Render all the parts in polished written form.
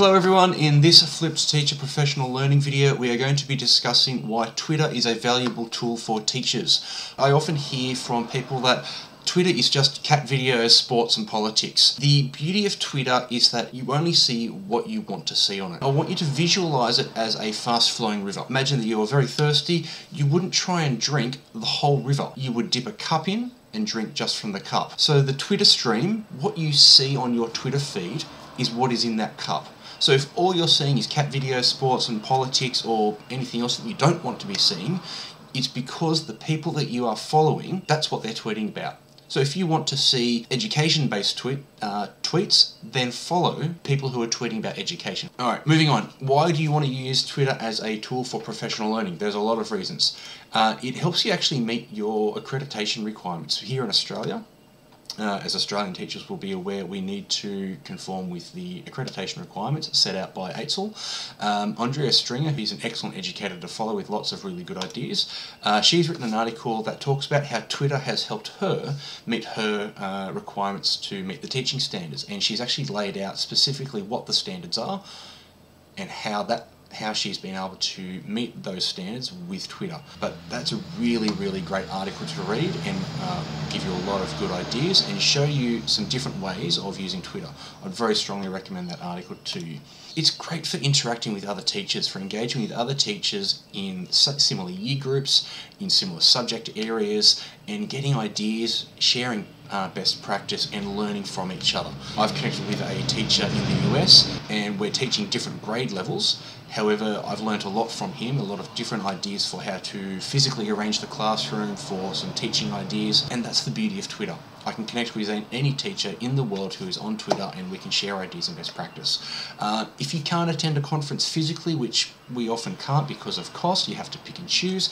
Hello everyone, in this Flipped Teacher Professional Learning video we are going to be discussing why Twitter is a valuable tool for teachers. I often hear from people that Twitter is just cat videos, sports and politics. The beauty of Twitter is that you only see what you want to see on it. I want you to visualize it as a fast flowing river. Imagine that you are very thirsty, you wouldn't try and drink the whole river. You would dip a cup in and drink just from the cup. So the Twitter stream, what you see on your Twitter feed is what is in that cup. So if all you're seeing is cat videos, sports and politics or anything else that you don't want to be seeing, it's because the people that you are following, that's what they're tweeting about. So if you want to see education-based tweets, then follow people who are tweeting about education. All right, moving on. Why do you want to use Twitter as a tool for professional learning? There's a lot of reasons. It helps you actually meet your accreditation requirements. Here in Australia, as Australian teachers will be aware, we need to conform with the accreditation requirements set out by AITSL. Andrea Stringer, who's an excellent educator to follow with lots of really good ideas, she's written an article that talks about how Twitter has helped her meet her requirements to meet the teaching standards, and she's actually laid out specifically what the standards are and how she's been able to meet those standards with Twitter. But that's a really great article to read and give you a lot of good ideas and show you some different ways of using Twitter. I'd very strongly recommend that article to you. It's great for interacting with other teachers, for engaging with other teachers in similar year groups, in similar subject areas, and getting ideas, sharing best practice and learning from each other. I've connected with a teacher in the US and we're teaching different grade levels. However, I've learned a lot from him, a lot of different ideas for how to physically arrange the classroom, for some teaching ideas, and that's the beauty of Twitter. I can connect with any teacher in the world who is on Twitter and we can share ideas and best practice. If you can't attend a conference physically, which we often can't because of cost, you have to pick and choose,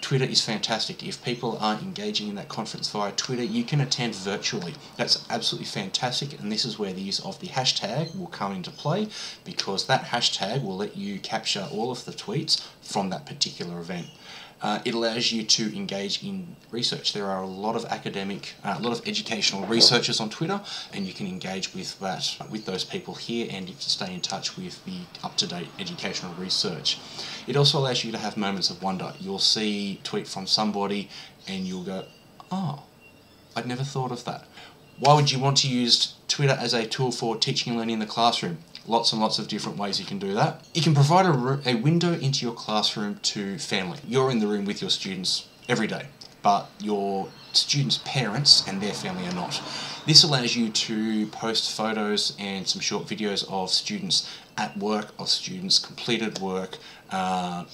Twitter is fantastic. If people aren't engaging in that conference via Twitter, you can attend virtually. That's absolutely fantastic, and this is where the use of the hashtag will come into play, because that hashtag will let you capture all of the tweets from that particular event. It allows you to engage in research. There are a lot of educational researchers on Twitter, and you can engage with that, with those people here, and you can stay in touch with the up-to-date educational research. It also allows you to have moments of wonder. You'll see a tweet from somebody, and you'll go, "Oh, I'd never thought of that." Why would you want to use Twitter as a tool for teaching and learning in the classroom? Lots and lots of different ways you can do that. It can provide a window into your classroom to family. You're in the room with your students every day, but your students' parents and their family are not. This allows you to post photos and some short videos of students at work, of students completed work.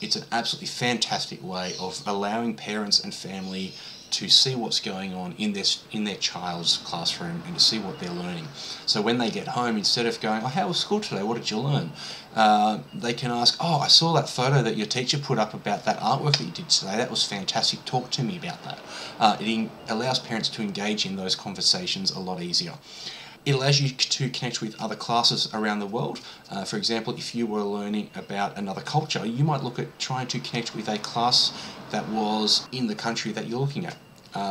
It's an absolutely fantastic way of allowing parents and family to see what's going on in their child's classroom and to see what they're learning. So when they get home, instead of going, "Oh, how was school today? What did you learn?" They can ask, "Oh, I saw that photo that your teacher put up about that artwork that you did today. That was fantastic. Talk to me about that." It allows parents to engage in those conversations a lot easier. It allows you to connect with other classes around the world. For example, if you were learning about another culture, you might look at trying to connect with a class that was in the country that you're looking at.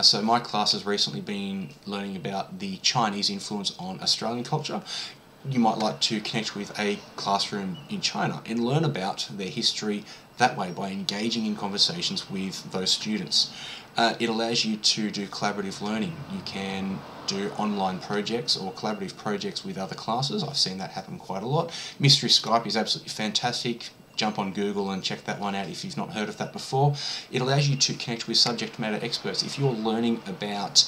So my class has recently been learning about the Chinese influence on Australian culture. You might like to connect with a classroom in China and learn about their history that way by engaging in conversations with those students. It allows you to do collaborative learning. You can do online projects or collaborative projects with other classes. I've seen that happen quite a lot. Mystery Skype is absolutely fantastic. Jump on Google and check that one out if you've not heard of that before. It allows you to connect with subject matter experts. If you're learning about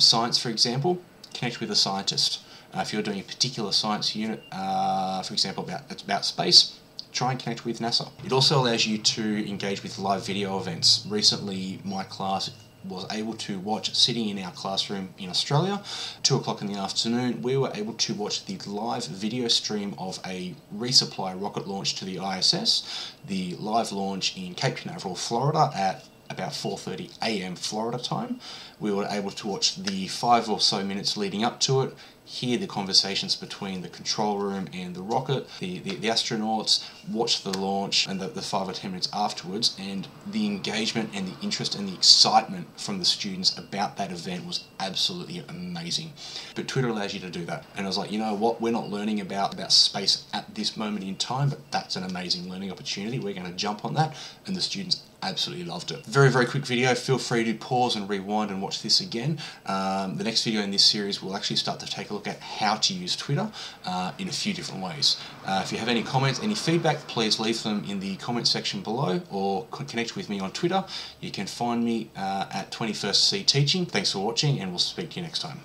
science, for example, connect with a scientist. If you're doing a particular science unit, for example, about space, try and connect with NASA. It also allows you to engage with live video events. Recently, my class was able to watch, sitting in our classroom in Australia, 2 o'clock in the afternoon, we were able to watch the live video stream of a resupply rocket launch to the ISS, the live launch in Cape Canaveral, Florida at about 4:30 a.m. Florida time. We were able to watch the 5 or so minutes leading up to it, hear the conversations between the control room and the rocket, the astronauts, watch the launch and the 5 or 10 minutes afterwards, and the engagement and the interest and the excitement from the students about that event was absolutely amazing. But Twitter allows you to do that. And I was like, you know what, we're not learning about space at this moment in time, but that's an amazing learning opportunity. We're going to jump on that, and the students absolutely loved it. Very, very quick video. Feel free to pause and rewind and watch this again. The next video in this series will actually start to take a look at how to use Twitter in a few different ways. If you have any comments, any feedback, please leave them in the comment section below, or connect with me on Twitter. You can find me at 21st C Teaching. Thanks for watching, and we'll speak to you next time.